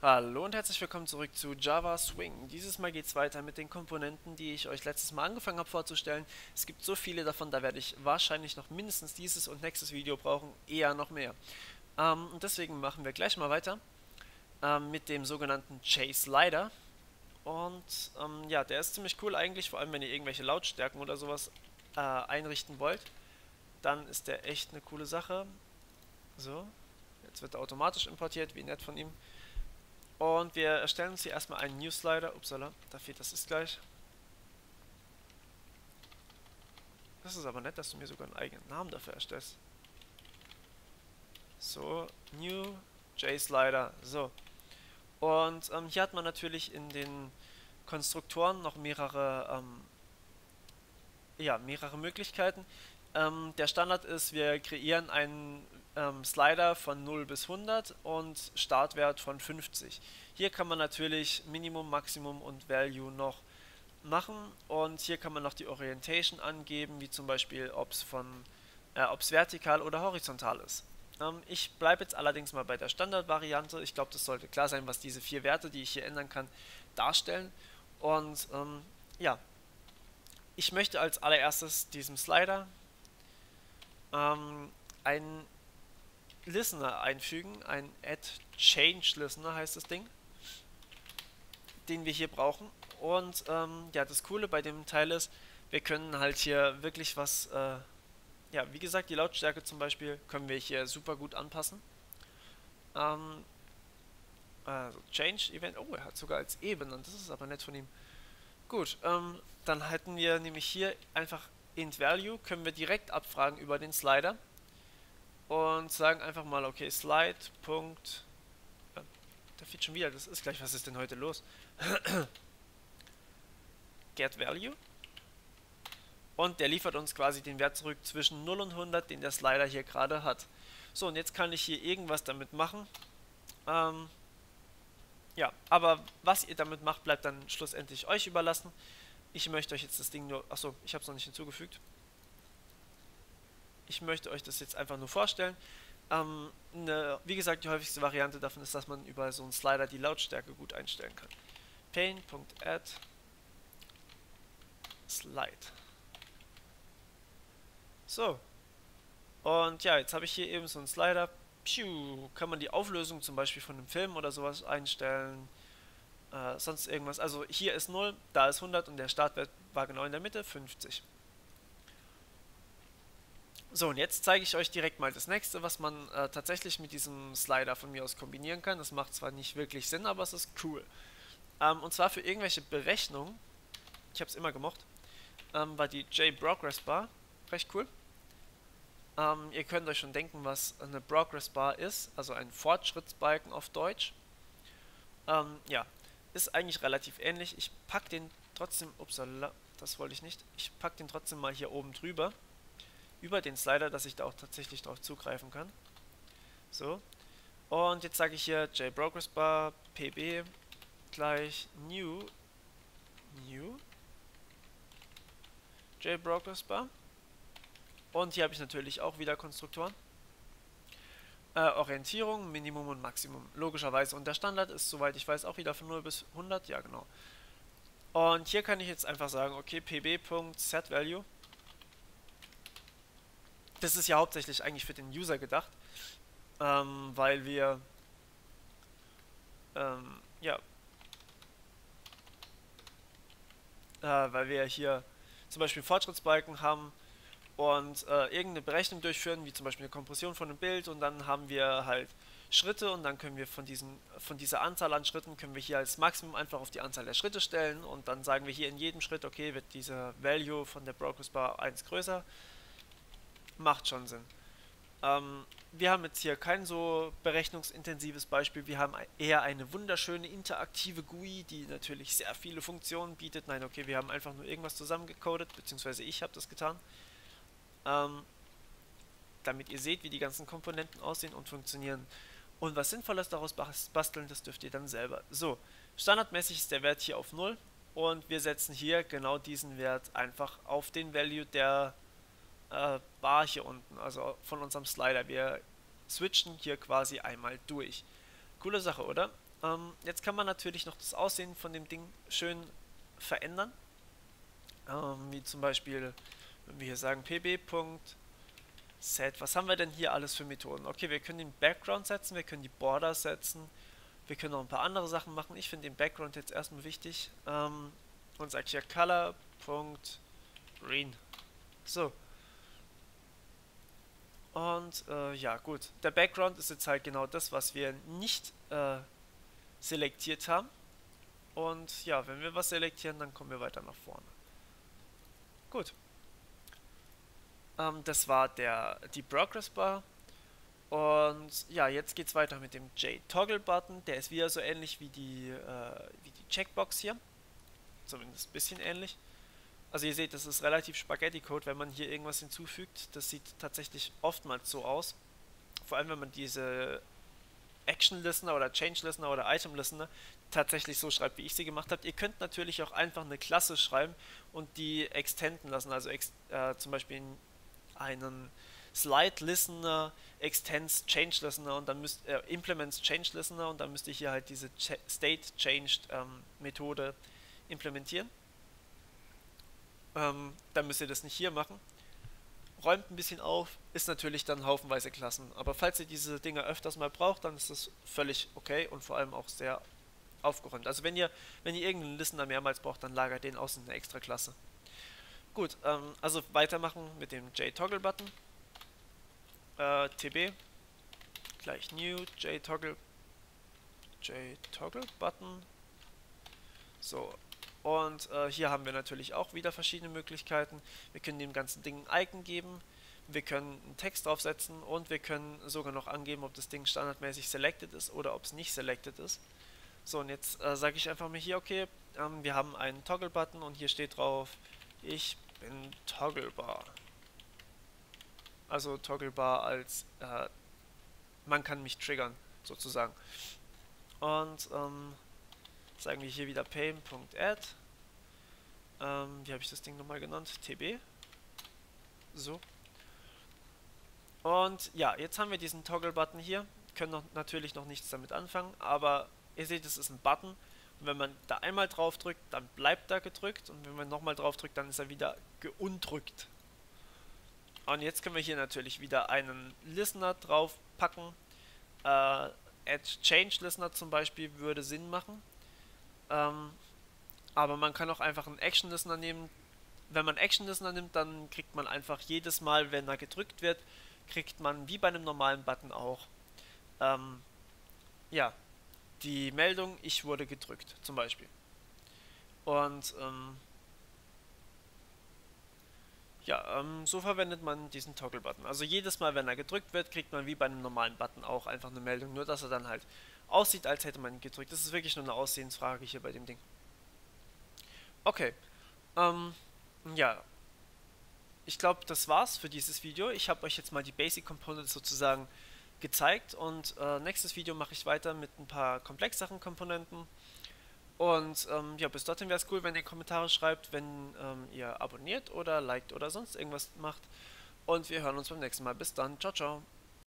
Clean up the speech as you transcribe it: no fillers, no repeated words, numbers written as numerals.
Hallo und herzlich willkommen zurück zu Java Swing. Dieses Mal geht es weiter mit den Komponenten, die ich euch letztes Mal angefangen habe vorzustellen. Es gibt so viele davon, da werde ich wahrscheinlich noch mindestens dieses und nächstes Video brauchen, eher noch mehr. Und deswegen machen wir gleich mal weiter mit dem sogenannten JSlider. Und ja, der ist ziemlich cool eigentlich, vor allem wenn ihr irgendwelche Lautstärken oder sowas einrichten wollt. Dann ist der echt eine coole Sache. So, jetzt wird er automatisch importiert, wie nett von ihm. Und wir erstellen uns hier erstmal einen New Slider. Upsala, da fehlt das ist gleich. Das ist aber nett, dass du mir sogar einen eigenen Namen dafür erstellst. So, New JSlider. So. Und hier hat man natürlich in den Konstruktoren noch mehrere, mehrere Möglichkeiten. Der Standard ist, wir kreieren einen Slider von 0 bis 100 und Startwert von 50. Hier kann man natürlich Minimum, Maximum und Value noch machen und hier kann man noch die Orientation angeben, wie zum Beispiel, ob es vertikal oder horizontal ist. Ich bleibe jetzt allerdings mal bei der Standardvariante. Ich glaube, das sollte klar sein, was diese 4 Werte, die ich hier ändern kann, darstellen. Und ja, ich möchte als allererstes diesem Slider einen Listener einfügen, ein AddChangeListener heißt das Ding, den wir hier brauchen. Und ja, das Coole bei dem Teil ist, wir können halt hier wirklich was, ja, wie gesagt, die Lautstärke zum Beispiel können wir hier super gut anpassen. Also Change Event, oh, er hat sogar als E benannt, das ist aber nett von ihm. Gut, dann hätten wir nämlich hier einfach int value, können wir direkt abfragen über den Slider. Und sagen einfach mal, okay, Slide. Punkt. Da fehlt schon wieder, das ist gleich, was ist denn heute los? Get Value. Und der liefert uns quasi den Wert zurück zwischen 0 und 100, den der Slider hier gerade hat. So, und jetzt kann ich hier irgendwas damit machen. Ja, aber was ihr damit macht, bleibt dann schlussendlich euch überlassen. Ich möchte euch jetzt das Ding nur... Achso, ich habe es noch nicht hinzugefügt. Ich möchte euch das jetzt einfach nur vorstellen. Wie gesagt, die häufigste Variante davon ist, dass man über so einen Slider die Lautstärke gut einstellen kann. Pane.add Slide. So. Und ja, jetzt habe ich hier eben so einen Slider. Piu, kann man die Auflösung zum Beispiel von einem Film oder sowas einstellen. Sonst irgendwas. Also hier ist 0, da ist 100 und der Startwert war genau in der Mitte, 50. So, und jetzt zeige ich euch direkt mal das nächste, was man tatsächlich mit diesem Slider von mir aus kombinieren kann. Das macht zwar nicht wirklich Sinn, aber es ist cool. Und zwar für irgendwelche Berechnungen, ich habe es immer gemocht, war die JProgressBar recht cool. Ihr könnt euch schon denken, was eine ProgressBar ist, also ein Fortschrittsbalken auf Deutsch. Ja, ist eigentlich relativ ähnlich. Ich packe den trotzdem, upsala, das wollte ich nicht, ich packe den trotzdem mal hier oben drüber. Über den Slider, dass ich da auch tatsächlich drauf zugreifen kann. So. Und jetzt sage ich hier JProgressBar pb gleich new JProgressBar. Und hier habe ich natürlich auch wieder Konstruktoren. Orientierung, Minimum und Maximum. Logischerweise. Und der Standard ist, soweit ich weiß, auch wieder von 0 bis 100. Ja, genau. Und hier kann ich jetzt einfach sagen, okay, pb.setValue. Das ist ja hauptsächlich eigentlich für den User gedacht, weil wir hier zum Beispiel Fortschrittsbalken haben und irgendeine Berechnung durchführen, wie zum Beispiel eine Kompression von einem Bild, und dann haben wir halt Schritte und dann können wir von dieser Anzahl an Schritten können wir hier als Maximum einfach auf die Anzahl der Schritte stellen und dann sagen wir hier in jedem Schritt, okay, wird diese Value von der ProgressBar 1 größer. Macht schon Sinn. Wir haben jetzt hier kein so berechnungsintensives Beispiel. Wir haben eher eine wunderschöne interaktive GUI, die natürlich sehr viele Funktionen bietet. Nein, okay, wir haben einfach nur irgendwas zusammengecodet, beziehungsweise ich habe das getan. Damit ihr seht, wie die ganzen Komponenten aussehen und funktionieren. Und was Sinnvolles daraus basteln, das dürft ihr dann selber. So, standardmäßig ist der Wert hier auf 0 und wir setzen hier genau diesen Wert einfach auf den Value der Bar hier unten, also von unserem Slider. Wir switchen hier quasi einmal durch. Coole Sache, oder? Jetzt kann man natürlich noch das Aussehen von dem Ding schön verändern. Wie zum Beispiel, wenn wir hier sagen pb.set, was haben wir denn hier alles für Methoden? Okay, wir können den Background setzen, wir können die Border setzen, wir können noch ein paar andere Sachen machen. Ich finde den Background jetzt erstmal wichtig. Und sage hier color.green. So. Und ja, gut. Der Background ist jetzt halt genau das, was wir nicht selektiert haben. Und ja, wenn wir was selektieren, dann kommen wir weiter nach vorne. Gut. Das war die Progress-Bar. Und ja, jetzt geht es weiter mit dem JToggleButton. Der ist wieder so ähnlich wie die Checkbox hier. Zumindest ein bisschen ähnlich. Also ihr seht, das ist relativ Spaghetti-Code, wenn man hier irgendwas hinzufügt. Das sieht tatsächlich oftmals so aus. Vor allem, wenn man diese Action-Listener oder Change-Listener oder Item-Listener tatsächlich so schreibt, wie ich sie gemacht habe. Ihr könnt natürlich auch einfach eine Klasse schreiben und die extenden lassen. Also zum Beispiel einen Slide-Listener, Extends Change-Listener und dann müsst Implements Change-Listener und dann müsst ihr hier halt diese State-Changed-Methode implementieren. Dann müsst ihr das nicht hier machen. Räumt ein bisschen auf, ist natürlich dann haufenweise Klassen. Aber falls ihr diese Dinger öfters mal braucht, dann ist das völlig okay und vor allem auch sehr aufgeräumt. Also wenn ihr irgendeinen Listener mehrmals braucht, dann lagert den aus in eine extra Klasse. Gut, also weitermachen mit dem JToggleButton. TB gleich new JToggleButton. So. Und hier haben wir natürlich auch wieder verschiedene Möglichkeiten. Wir können dem ganzen Ding ein Icon geben, wir können einen Text draufsetzen und wir können sogar noch angeben, ob das Ding standardmäßig selected ist oder ob es nicht selected ist. So, und jetzt sage ich einfach mal hier, okay, wir haben einen Toggle-Button und hier steht drauf, ich bin togglebar. Also togglebar als, man kann mich triggern, sozusagen. Und, sagen wir hier wieder pane.add. Wie habe ich das Ding nochmal genannt? TB. So. Und ja, jetzt haben wir diesen Toggle-Button hier. Können natürlich noch nichts damit anfangen, aber ihr seht, es ist ein Button. Und wenn man da einmal drauf drückt, dann bleibt er gedrückt. Und wenn man nochmal drauf drückt, dann ist er wieder geundrückt. Und jetzt können wir hier natürlich wieder einen Listener draufpacken. Add Change Listener zum Beispiel würde Sinn machen. Aber man kann auch einfach einen Action Listener nehmen. Wenn man Action Listener nimmt, dann kriegt man einfach jedes Mal, wenn er gedrückt wird, kriegt man wie bei einem normalen Button auch ja, die Meldung, ich wurde gedrückt zum Beispiel. Und ja, so verwendet man diesen Toggle-Button. Also jedes Mal, wenn er gedrückt wird, kriegt man wie bei einem normalen Button auch einfach eine Meldung, nur dass er dann halt aussieht, als hätte man ihn gedrückt. Das ist wirklich nur eine Aussehensfrage hier bei dem Ding. Okay, ja, ich glaube, das war's für dieses Video. Ich habe euch jetzt mal die Basic Components sozusagen gezeigt und nächstes Video mache ich weiter mit ein paar komplexeren Komponenten. Und ja, bis dorthin wäre es cool, wenn ihr Kommentare schreibt, wenn ihr abonniert oder liked oder sonst irgendwas macht. Und wir hören uns beim nächsten Mal. Bis dann. Ciao, ciao.